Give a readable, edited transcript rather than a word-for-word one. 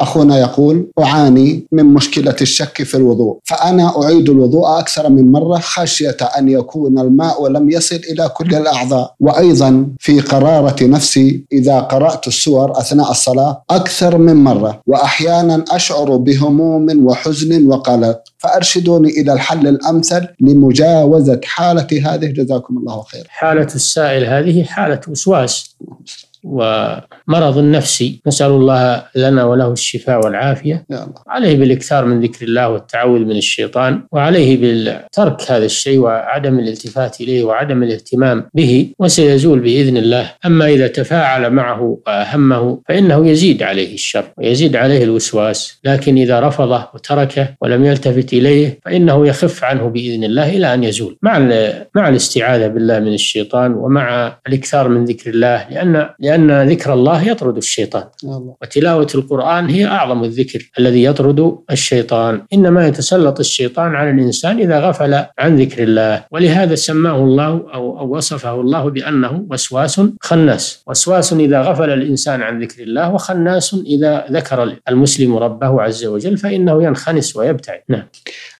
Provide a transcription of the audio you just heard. أخونا يقول أعاني من مشكلة الشك في الوضوء، فأنا أعيد الوضوء أكثر من مرة خشية أن يكون الماء لم يصل إلى كل الأعضاء، وأيضا في قرارة نفسي إذا قرأت السور أثناء الصلاة أكثر من مرة، وأحيانا أشعر بهموم وحزن وقلق، فأرشدوني إلى الحل الأمثل لمجاوزة حالتي هذه، جزاكم الله خير. حالة السائل هذه حالة وسواس ومرض نفسي، نسأل الله لنا وله الشفاء والعافية. عليه بالإكثار من ذكر الله والتعوذ من الشيطان، وعليه بالترك هذا الشيء وعدم الالتفات إليه وعدم الاهتمام به، وسيزول بإذن الله. أما إذا تفاعل معه وأهمه فإنه يزيد عليه الشر ويزيد عليه الوسواس، لكن إذا رفضه وتركه ولم يلتفت إليه فإنه يخف عنه بإذن الله إلى أن يزول، مع الاستعاذة بالله من الشيطان ومع الإكثار من ذكر الله، لأن ذكر الله يطرد الشيطان، وتلاوة القرآن هي أعظم الذكر الذي يطرد الشيطان. إنما يتسلط الشيطان على الإنسان إذا غفل عن ذكر الله، ولهذا سماه الله أو وصفه الله بأنه وسواس خناس. وسواس إذا غفل الإنسان عن ذكر الله، وخناس إذا ذكر المسلم ربه عز وجل فإنه ينخنس ويبتعد. نعم.